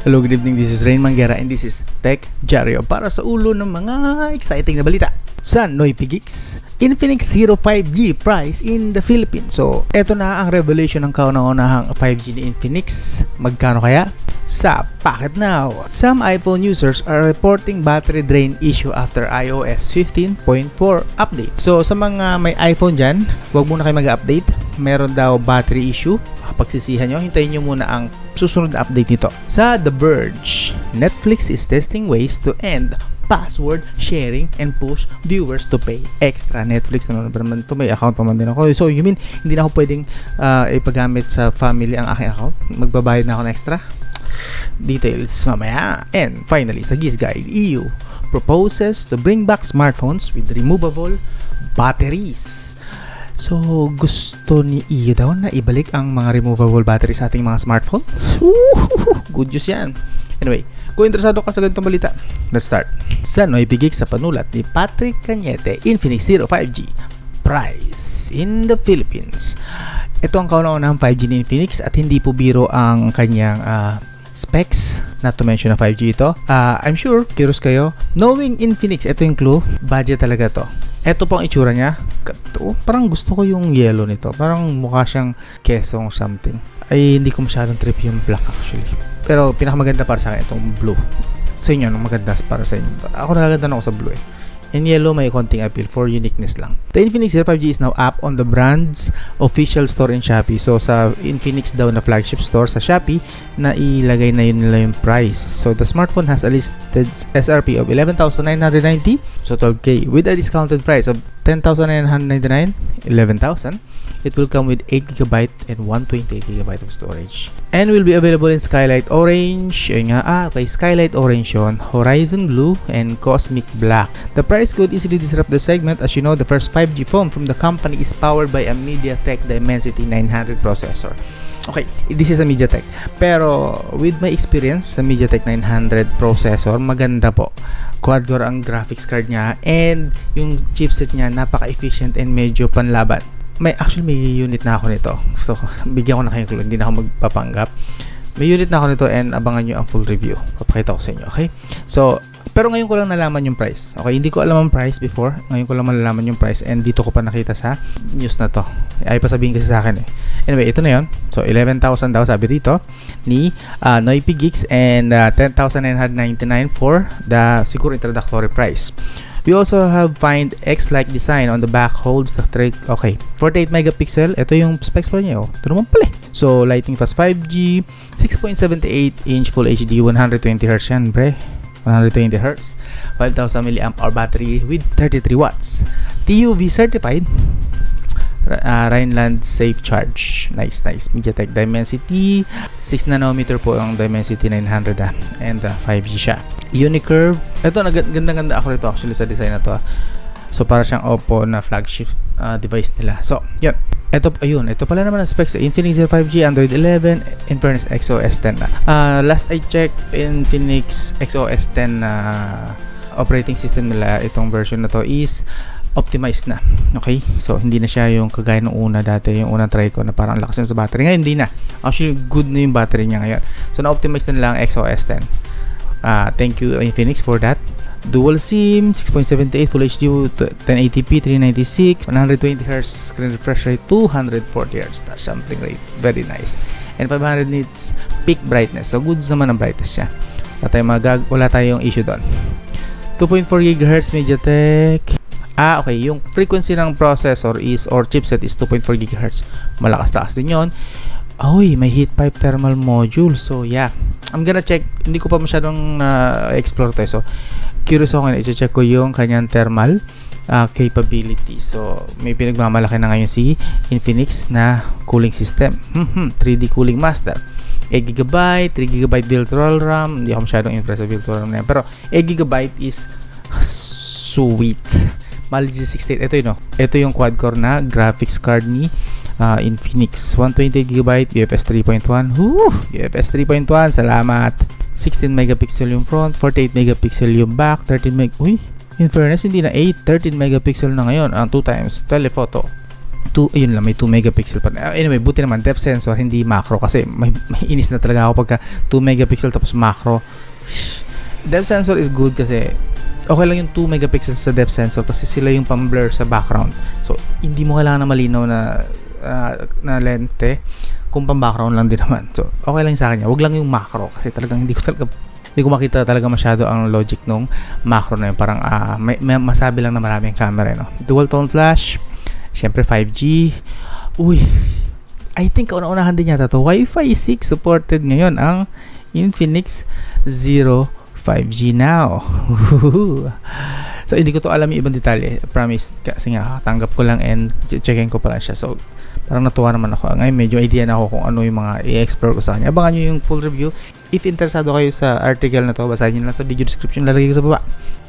Hello, good evening, this is Reign Manguerra and this is Tech Jario para sa ulo ng mga exciting na balita. Sa NoypiGeeks, Infinix Zero 5G price in the Philippines. So, eto na ang revelation ng kauna-unahang 5G ni Infinix. Magkano kaya? Sa Pocketnow, some iPhone users are reporting battery drain issue after iOS 15.4 update. So, sa mga may iPhone dyan, huwag muna kayo mag-update. Meron daw battery issue. Pagsisihan nyo, hintayin nyo muna ang susunod na update nito. Sa The Verge, Netflix is testing ways to end password sharing and push viewers to pay extra. Netflix, ano naman ito? May account pa man din ako. So, you mean, hindi na ako pwedeng ipagamit sa family ang aking account? Magbabayad na ako ng extra? Details mamaya. And finally, sa Gizguide, EU proposes to bring back smartphones with removable batteries. So, gusto ni EU daw na ibalik ang mga removable battery sa ating mga smartphones. Good news yan. Anyway, kung interesado ka sa ganitong balita, let's start. Sa NoypiGeeks, sa panulat ni Patrick Cañete, Infinix Zero 5G price in the Philippines. Ito ang kauna-unahang 5G ni Infinix at hindi po biro ang kanyang specs. Not to mention na 5G ito. I'm sure, curious kayo. Knowing Infinix, ito yung clue. Budget talaga to. Ito po ang itsura niya. Parang gusto ko yung yellow nito. Parang mukha siyang kesong something. Ay, hindi ko masyadong trip yung black actually. Pero pinakamaganda para sa akin itong blue. Sa inyo, anong maganda para sa inyo? Ako nakaganda na ako sa blue eh. In yellow, may konting appeal for uniqueness lang. The Infinix Zero 5G is now up on the brand's official store in Shopee. So, sa Infinix daw na flagship store sa Shopee, na ilagay na yun nila yung price. So, the smartphone has a listed SRP of 11,990, so 12K, with a discounted price of 10,999, 11,000. It will come with 8GB and 128GB of storage. And will be available in Skylight Orange. Ayun nga, okay, Skylight Orange yun, Horizon Blue, and Cosmic Black. The price could easily disrupt the segment. As you know, the first 5G phone from the company is powered by a MediaTek Dimensity 900 processor. Okay, this is a MediaTek. Pero with my experience sa MediaTek 900 processor, maganda po. Quad-core ang graphics card niya and yung chipset niya napaka-efficient and medyo panlaban. May unit na ako nito. So, bigyan ko na kayo clue, hindi na ako magpapanggap. May unit na ako nito and abangan nyo ang full review. Papakita ko sa inyo, okay? So, pero ngayon ko lang nalaman yung price. Okay, hindi ko alam ang price before. Ngayon ko lang malalaman yung price and dito ko pa nakita sa news na to. Ay pasabihin kasi sa akin eh. Anyway, ito na yun. So, 11,000 daw sabi dito ni NoypiGeeks and 10,999 for the siguro introductory price. We also have find X-like design on the back holds the trick. Okay, 48 megapixel. Ito yung specs pa niya. Ito naman pala. So, lighting fast 5G, 6.78 inch Full HD, 120Hz yan, bre. 120Hz, 5000 mAh battery with 33 watts. TÜV certified, Rhineland safe charge. Nice, nice. MediaTek Dimensity 6nm po ang Dimensity 900 and 5G siya. Unicurve. Ito, ganda-ganda ako nito actually sa design na to. So, para siyang Oppo na flagship device nila. So, yun. Ito pala naman ang specs. Infinix Zero 5G, Android 11, Infinix XOS 10. Last I checked, Infinix XOS 10 na operating system nila, itong version na to is optimized na. Okay? So, hindi na siya yung kagaya ng una dati. Yung unang try ko na parang lakas yun sa battery. Ngayon, hindi na. Actually, good na yung battery niya ngayon. So, na-optimize na nila ang XOS 10. Thank you, Infinix, for that. Dual SIM, 6.78 Full HD, 1080p, 396, 120Hz screen refresh rate, 240Hz touch sampling rate, very nice, and 500 nits peak brightness. So good naman ang brightness niya. Wala tayong issue doon. 2.4 GHz MediaTek. Okay, yung frequency ng processor is or chipset is 2.4 GHz. Malakas-taas din yun. Oy, may heat pipe thermal module. So yeah, I'm gonna check. Hindi ko pa masyadong na-explore to. So, curious ako ngayon. I-check ko yung kanyang thermal capability. So, may pinagmamalaki na ngayon si Infinix na cooling system. 3D Cooling Master. 8GB, 3GB virtual RAM. Hindi ako masyadong impressed sa virtual RAM na yan. Pero, 8GB is sweet. Mali G68. Ito yun. Ito yung quad-core na graphics card ni Infinix. 128GB, UFS 3.1. UFS 3.1. Salamat. 16 megapixel yung front, 48 megapixel yung back, 13 megapixel, in fairness, hindi na 8, 13 megapixel na ngayon, ang 2x telephoto. yun lang, may 2 megapixel pa. Anyway, buti naman depth sensor, hindi macro, kasi may inis na talaga ako pagka 2 megapixel tapos macro. Depth sensor is good kasi okay lang yung 2 megapixel sa depth sensor kasi sila yung pang-blur sa background. So, hindi mo kailangan na malinaw na lente kung pang-background lang din naman. So, okay lang sa akin. Wag lang yung macro kasi talagang hindi ko makita talaga masyado ang logic nung macro na yun. Parang may masabi lang na marami ang camera, no? Dual tone flash, syempre 5G. Uy, I think kauna-unahan din yata to. Wi-Fi 6 supported ngayon ang Infinix Zero 5G now. So, hindi ko to alam yung ibang detalye. Promise, kasi nga, tanggap ko lang and checking ko pala siya. So, parang natuwa naman ako. Ngayon, medyo idea na ako kung ano yung mga i-explore ko sa kanya. Abangan nyo yung full review. If interesado kayo sa article na to, basahin nyo lang sa video description. Lalagay ko sa baba.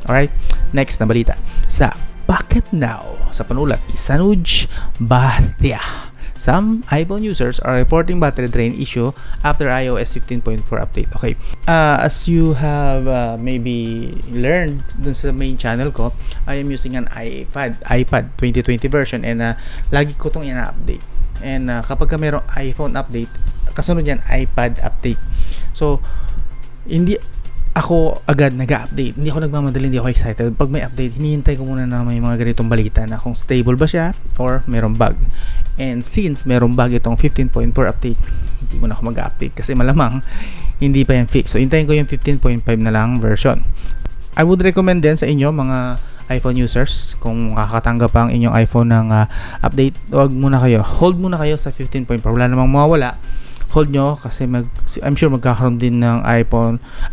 Alright? Next na balita. Sa Pocketnow, sa panulat ni Sanuj Bhatia. Some iPhone users are reporting battery drain issue after iOS 15.4 update. Okay, as you have maybe learned dun sa main channel ko, I am using an iPad 2020 version and lagi ko itong ina-update. And kapag ka mayroong iPhone update, kasunod yan, iPad update. So, hindi ako agad nag-update. Hindi ako nagmamadali, hindi ako excited. Pag may update, hinihintay ko muna na may mga ganitong balita na kung stable ba siya or mayroong bug. And since mayroong bug itong 15.4 update, hindi muna ako mag-update kasi malamang hindi pa yan fix. So, hintayin ko yung 15.5 na lang version. I would recommend din sa inyo mga iPhone users, kung makakatanggap ang inyong iPhone ng update, huwag muna kayo. Hold muna kayo sa 15.4. Wala namang mawawala. Hold nyo kasi I'm sure magkakaroon din ng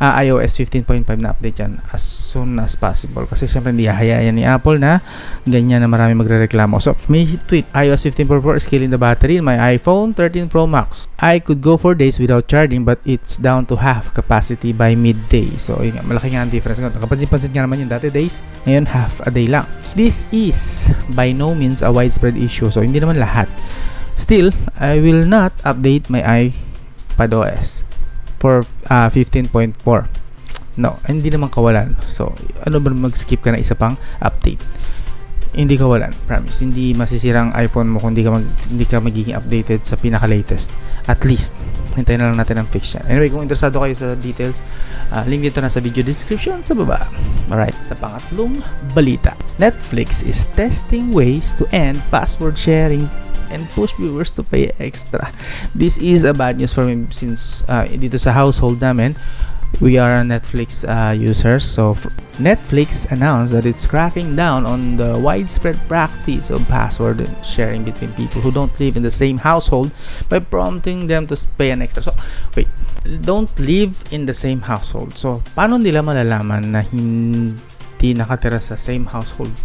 iOS 15.5 na update yan as soon as possible kasi syempre hindi hahayaan ni Apple na ganyan na marami magrereklamo. So may tweet, iOS 15.4 is killing the battery in my iPhone 13 Pro Max. I could go for days without charging but it's down to half capacity by midday. So yun nga, malaki nga ang difference. Kapansin-pansin nga naman yung dati days, ngayon half a day lang. This is by no means a widespread issue, so hindi naman lahat. Still, I will not update my iPadOS for 15.4. No, hindi naman kawalan. So, ano ba mag-skip ka na isa pang update? Hindi kawalan, promise. Hindi masisirang iPhone mo kung hindi ka magiging updated sa pinaka-latest. At least, hintayin na lang natin ang fix niya. Anyway, kung interesado kayo sa details, link dito na sa video description sa baba. Alright, sa pangatlong balita. Netflix is testing ways to end password sharing and push viewers to pay extra. This is a bad news for me since dito sa household namin, we are Netflix users. So Netflix announced that it's cracking down on the widespread practice of password sharing between people who don't live in the same household by prompting them to pay an extra. So wait, don't live in the same household. So paano nila malalaman na hindi nakatira sa same household?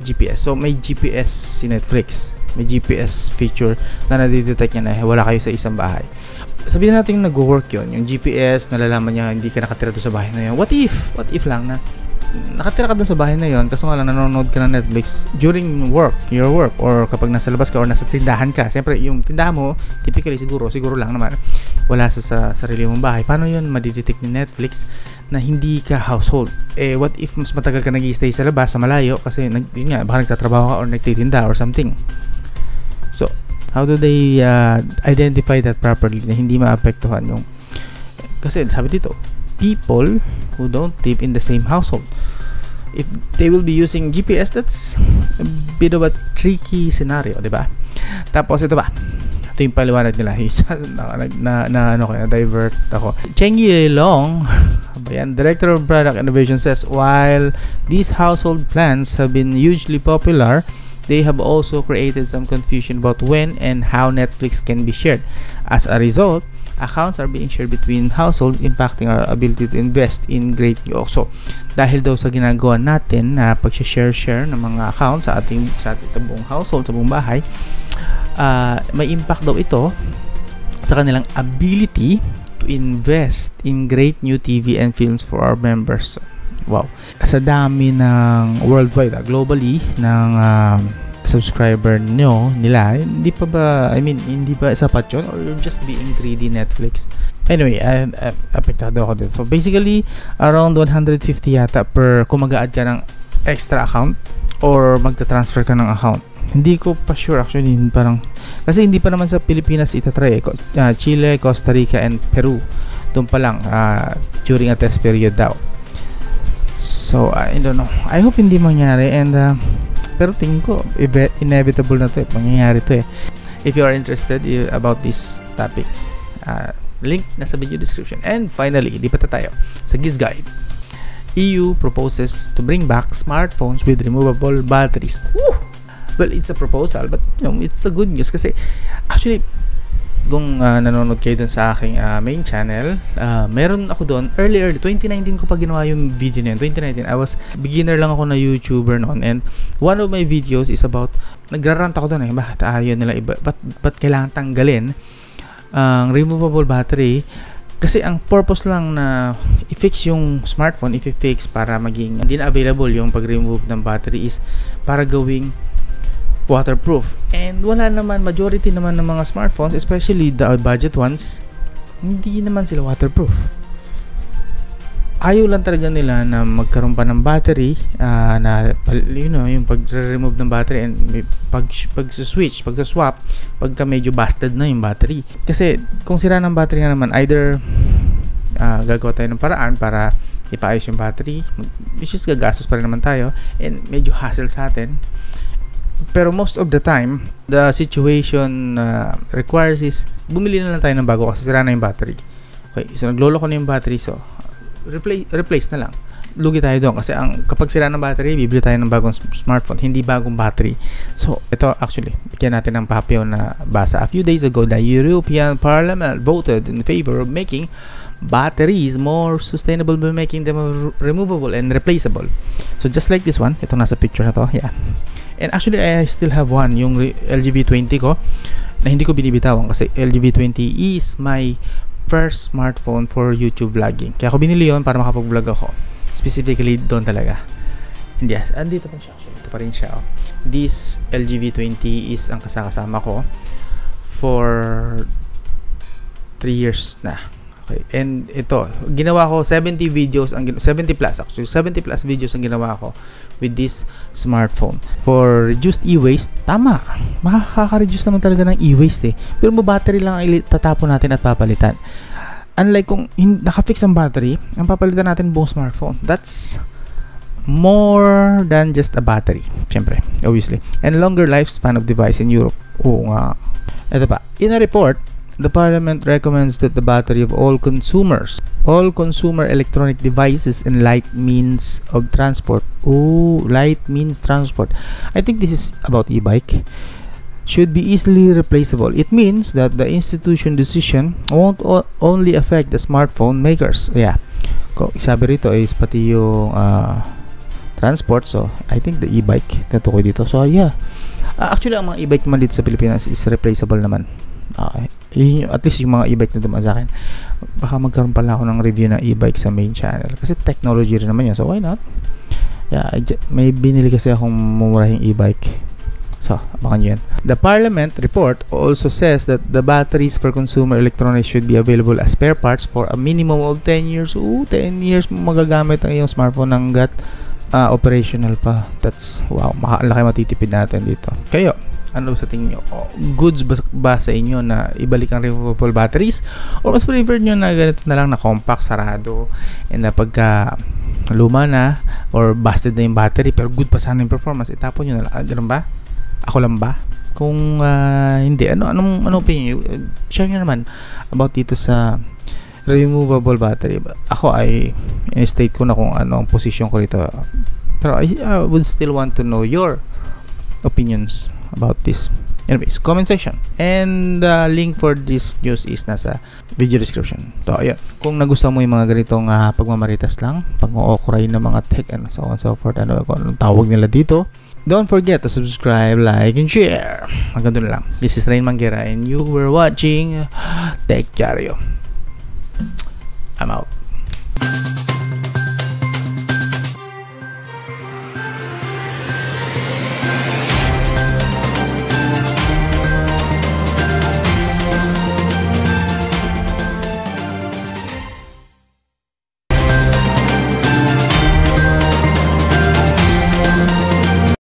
GPS. So may GPS si Netflix. May GPS feature na nadidetect niya na wala kayo sa isang bahay. Sabihin natin nag-work yun. Yung GPS, nalalaman niya hindi ka nakatira doon sa bahay na yun. What if lang na nakatira ka doon sa bahay na yun kaso nga lang nanonood ka ng Netflix during work, your work, or kapag nasa labas ka or nasa tindahan ka. Siyempre, yung tindahan mo, typically siguro lang naman, wala sa sarili mong bahay. Paano yun madidetect ni Netflix na hindi ka household? Eh, what if mas matagal ka nag-i-stay sa labas, sa malayo, kasi yun nga, baka nagtatrabaho ka or nagtitinda or something. So, how do they identify that properly na hindi maapektuhan yung... Kasi sabi dito, people who don't live in the same household. If they will be using GPS, that's a bit of a tricky scenario, di ba? Tapos ito ba? Ito yung paliwanag nila. Divert ako. Cheng Ye Long, Director of Product Innovation, says, while these household plans have been hugely popular, they have also created some confusion about when and how Netflix can be shared. As a result, accounts are being shared between households, impacting our ability to invest in great news. So, dahil daw sa ginagawa natin na pag-share ng mga accounts sa buong household, sa buong bahay, may impact daw ito sa kanilang ability to invest in great new TV and films for our members. Wow, sa dami ng worldwide, globally, ng subscriber nila, hindi pa ba, hindi ba sapat yun? Or you're just being greedy, Netflix? Anyway, apektado ako din. So basically, around 150 yata per kung mag-a-add ka ng extra account or magta-transfer ka ng account. Hindi ko pa sure actually, parang kasi hindi pa naman sa Pilipinas itatry, Chile, Costa Rica and Peru doon pa lang during a test period daw. So I don't know, I hope hindi mangyari, and pero tingin ko inevitable na to, mangyayari to eh. If you are interested about this topic, link nasa video description. And finally, lipat tayo sa Gizguide. EU proposes to bring back smartphones with removable batteries. Woo! Well, it's a proposal, but you know, it's a good news kasi actually kung nanonood kayo dun sa aking main channel, meron ako doon earlier, 2019 ko pa ginawa yung video na yun. 2019, I was beginner lang ako na YouTuber noon, and one of my videos is about, nagrarant ako doon eh, bakit ayaw nila iba, ba't kailangan tanggalin ang removable battery. Kasi ang purpose lang na i-fix yung smartphone, i-fix para maging hindi na available yung pag-remove ng battery is para gawing waterproof. And wala naman, majority naman ng mga smartphones, especially the budget ones, hindi naman sila waterproof. Ayaw lang talaga nila na magkaroon pa ng battery, na you know, yung pag-remove ng battery and pag-switch, pag-swap pagka medyo busted na yung battery. Kasi kung sira ng battery nga naman, either gagawa tayo ng paraan para ipaayos yung battery, which is gagastos pa rin naman tayo and medyo hassle sa atin. Pero most of the time, the situation requires is bumili na lang tayo ng bago kasi sira na yung battery. Okay, so nagloloko na yung battery, so replace na lang. Lugi tayo doon kasi ang kapag sira ng battery, bibili tayo ng bagong smartphone, hindi bagong battery. So ito actually, bigyan natin ng papel na basa. A few days ago, the European Parliament voted in favor of making batteries more sustainable by making them removable and replaceable. So just like this one, ito nasa picture na to, yeah. And actually, I still have one, yung LG V20 ko, na hindi ko binibitawan kasi LG V20 is my first smartphone for YouTube vlogging. Kaya ako binili yun para makapag-vlog ako. Specifically, doon talaga. And yes, andito pa siya. Ito pa rin siya. Oh. This LG V20 is ang kasama ko for 3 years na. Okay. And ito, ginawa ko 70 videos, 70 plus actually, 70 plus videos ang ginawa ko with this smartphone. For reduced e-waste, tama, makaka-reduce naman talaga ng e-waste eh. Pero battery lang ang tatapon natin at papalitan. Unlike kung nakafix ang battery, ang papalitan natin buong smartphone. That's more than just a battery, syempre, obviously. And longer lifespan of device in Europe. Oo nga. Ito pa, in a report, the Parliament recommends that the battery of all consumer electronic devices and light means of transport. Oh, light means transport. I think this is about e-bike. Should be easily replaceable. It means that the institution decision won't only affect the smartphone makers. Yeah. Sabi rito is pati yung transport. So, I think the e-bike natukoy dito. So, yeah. Actually, ang mga e-bike naman dito sa Pilipinas is replaceable naman. At least yung mga e-bike na dumaan sa akin, baka magkaroon pala ako ng review ng e-bike sa main channel kasi technology rin naman yun, so why not? Yeah, may binili kasi akong mumurahing e-bike, so baka yun. The Parliament report also says that the batteries for consumer electronics should be available as spare parts for a minimum of 10 years. Ooh, 10 years magagamit ang iyong smartphone hanggat operational pa. That's wow, makalaki matitipid natin dito. Kayo, ano sa tingin nyo? Goods ba sa inyo na ibalik ang removable batteries? Or mas preferred nyo na ganito na lang na compact, sarado, and na pagka luma na or busted na yung battery pero good pa sana yung performance, itapon nyo na lang. Ganun ba? Ako lang ba? Kung hindi, anong opinion nyo? Share nyo naman about dito sa removable battery. Ako ay in-state ko na kung ano ang position ko dito. Pero I would still want to know your opinions about this. Anyways, comment section and the link for this news is nasa video description. So, ayun. Kung nagustuhan mo yung mga ganitong pagmamaritas lang, pag-o-okuray ng mga tech and so on and so forth, anong tawag nila dito, don't forget to subscribe, like, and share. Hanggang doon lang. This is Reign Manguerra and you were watching Tech Jario. I'm out.